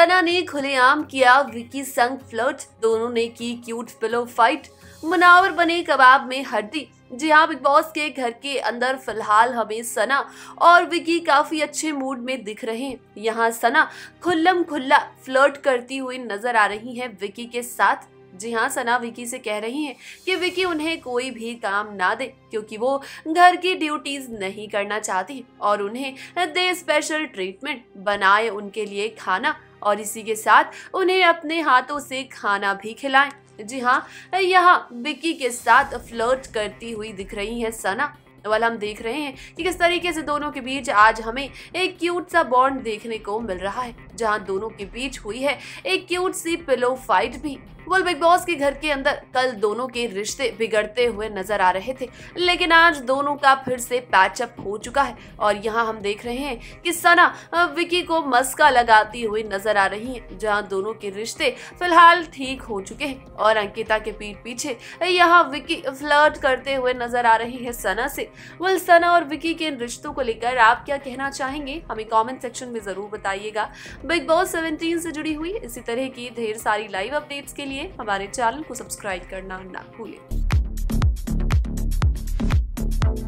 सना ने खुलेआम किया विकी संग फ्लर्ट, दोनों ने की क्यूट पिलो फाइट, मुनावर बने कबाब में हड्डी। जी हाँ, बिग बॉस के घर के अंदर फिलहाल हमें सना और विकी काफी अच्छे मूड में दिख रहे हैं। यहाँ सना खुल्लम खुल्ला फ्लर्ट करती हुई नजर आ रही है विकी के साथ। जी हाँ, सना विकी से कह रही है कि विकी उन्हें कोई भी काम ना दे क्योंकि वो घर की ड्यूटीज नहीं करना चाहती और उन्हें दे स्पेशल ट्रीटमेंट, बनाए उनके लिए खाना और इसी के साथ उन्हें अपने हाथों से खाना भी खिलाएं। जी हाँ, यहाँ विकी के साथ फ्लर्ट करती हुई दिख रही है सना। वाला हम देख रहे हैं कि किस तरीके से दोनों के बीच आज हमें एक क्यूट सा बॉन्ड देखने को मिल रहा है, जहां दोनों के बीच हुई है एक क्यूट सी पिलो फाइट भी। वेल, बिग बॉस के घर के अंदर कल दोनों के रिश्ते बिगड़ते हुए नजर आ रहे थे, लेकिन आज दोनों का फिर से पैचअप हो चुका है और यहाँ हम देख रहे हैं कि सना विकी को मस्का लगाती हुई नजर आ रही है, जहाँ दोनों के रिश्ते फिलहाल ठीक हो चुके हैं। और अंकिता के पीठ पीछे यहाँ विकी फ्लर्ट करते हुए नजर आ रही है सना से। वेल, सना और विकी के इन रिश्तों को लेकर आप क्या कहना चाहेंगे, हमें कॉमेंट सेक्शन में जरूर बताइएगा। बिग बॉस 17 से जुड़ी हुई इसी तरह की ढेर सारी लाइव अपडेट्स के लिए हमारे चैनल को सब्सक्राइब करना ना भूलें।